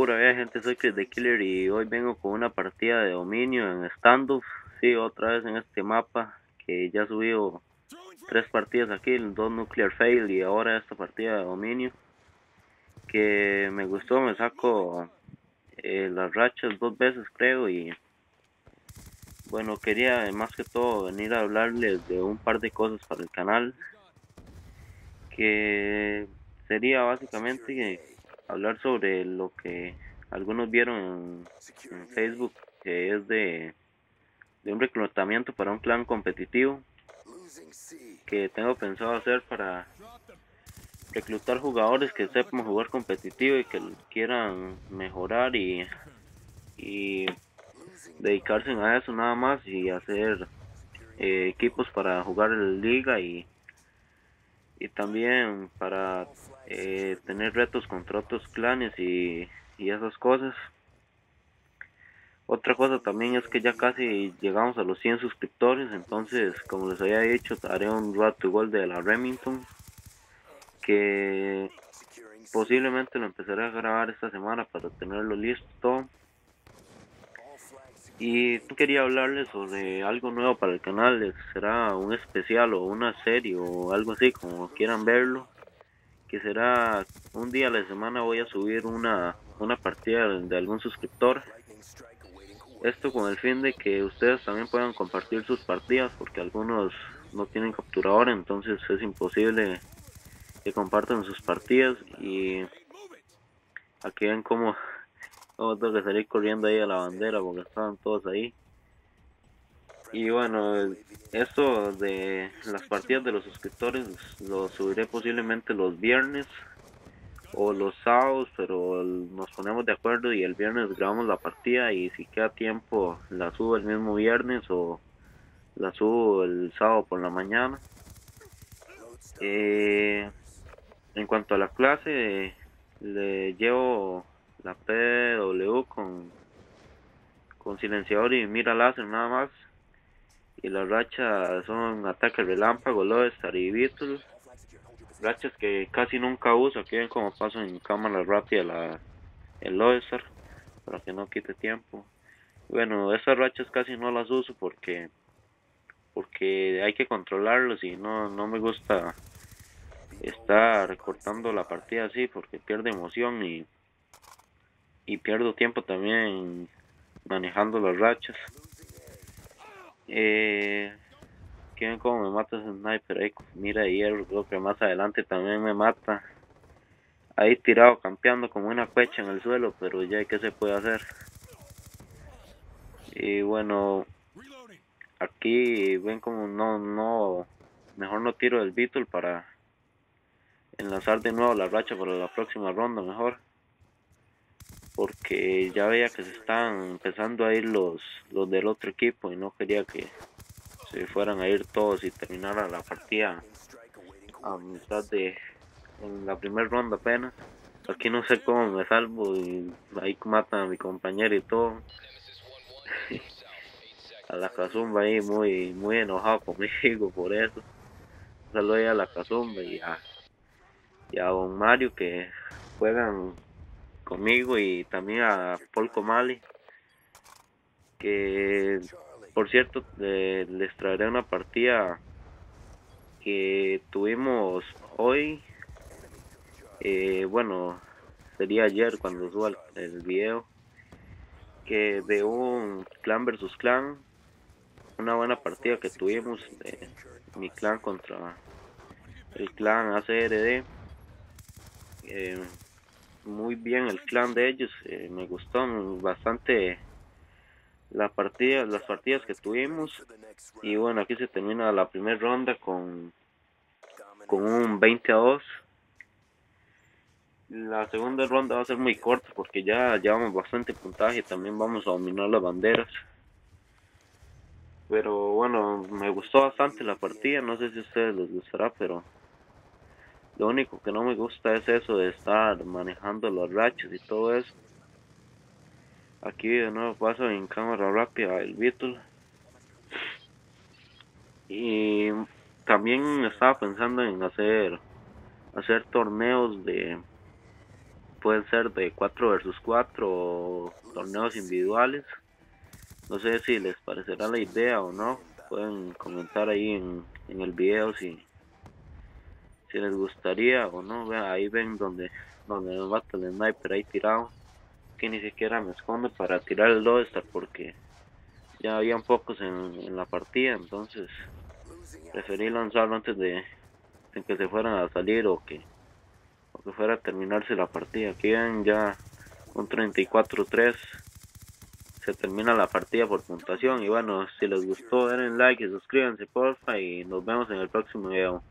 pura vida, gente. Soy Chris The Killer y hoy vengo con una partida de dominio en Standoff. Sí, otra vez en este mapa que ya he subido 3 partidas aquí, 2 Nuclear Fail y ahora esta partida de dominio que me gustó. Me saco las rachas 2 veces, creo, y bueno, quería más que todo venir a hablarles de un par de cosas para el canal, que sería básicamente hablar sobre lo que algunos vieron en Facebook, que es de un reclutamiento para un clan competitivo que tengo pensado hacer para reclutar jugadores que sepan jugar competitivo y que quieran mejorar y dedicarse a eso nada más, y hacer equipos para jugar en la liga y también para tener retos contra otros clanes y esas cosas. Otra cosa también es que ya casi llegamos a los 100 suscriptores, entonces, como les había dicho, haré un Road to Gold de la Remington, que posiblemente lo empezaré a grabar esta semana para tenerlo listo todo. Y quería hablarles sobre algo nuevo para el canal. Será un especial o una serie o algo así, como quieran verlo, que será un día a la semana. Voy a subir una partida de algún suscriptor, esto con el fin de que ustedes también puedan compartir sus partidas, porque algunos no tienen capturador, entonces es imposible que compartan sus partidas. Y aquí ven cómo tengo que salir corriendo ahí a la bandera porque estaban todos ahí. Y bueno, esto de las partidas de los suscriptores lo subiré posiblemente los viernes o los sábados, pero nos ponemos de acuerdo y el viernes grabamos la partida, y si queda tiempo la subo el mismo viernes o la subo el sábado por la mañana. En cuanto a la clase, le llevo la PW con silenciador y mira láser nada más, y las rachas son ataque relámpago, Lodestar y Beatles, rachas que casi nunca uso. Aquí ven como paso en cámara rápida el Lodestar para que no quite tiempo. Bueno, esas rachas casi no las uso porque hay que controlarlos y no me gusta estar cortando la partida así, porque pierde emoción y pierdo tiempo también manejando las rachas. Quieren cómo me mata ese sniper ahí, mira, hierro, creo que más adelante también me mata ahí tirado campeando como una pecha en el suelo, pero ya que se puede hacer. Y bueno, aquí ven como mejor no tiro el Beatle para enlazar de nuevo la racha para la próxima ronda mejor, porque ya veía que se estaban empezando a ir los del otro equipo y no quería que se fueran a ir todos y terminara la partida a mitad en la primera ronda apenas. Aquí no sé cómo me salvo y ahí matan a mi compañero y todo. A la Kazumba ahí muy enojado conmigo por eso. Saludé a la Kazumba y a Don Mario, que juegan conmigo, y también a Paul Comali, que por cierto les traeré una partida que tuvimos hoy. Bueno, sería ayer cuando suba el video, que de un clan versus clan, una buena partida que tuvimos de mi clan contra el clan ACRD. Muy bien el clan de ellos, me gustó bastante las partidas que tuvimos. Y bueno, aquí se termina la primera ronda con un 20-2. La segunda ronda va a ser muy corta porque ya llevamos bastante puntaje y también vamos a dominar las banderas. Pero bueno, me gustó bastante la partida, no sé si a ustedes les gustará, pero lo único que no me gusta es eso de estar manejando los rachos y todo eso. Aquí de nuevo paso en cámara rápida el Beatle. Y también estaba pensando en hacer torneos pueden ser de 4 versus 4 o torneos individuales. No sé si les parecerá la idea o no, pueden comentar ahí en el video si les gustaría o no. Ahí ven donde nos mata el sniper ahí tirado, que ni siquiera me esconde para tirar el Lodestar porque ya habían pocos en la partida, entonces preferí lanzarlo antes de que se fueran a salir o que fuera a terminarse la partida. Aquí ven ya un 34-3, se termina la partida por puntuación. Y bueno, si les gustó denle like y suscríbanse porfa, y nos vemos en el próximo video.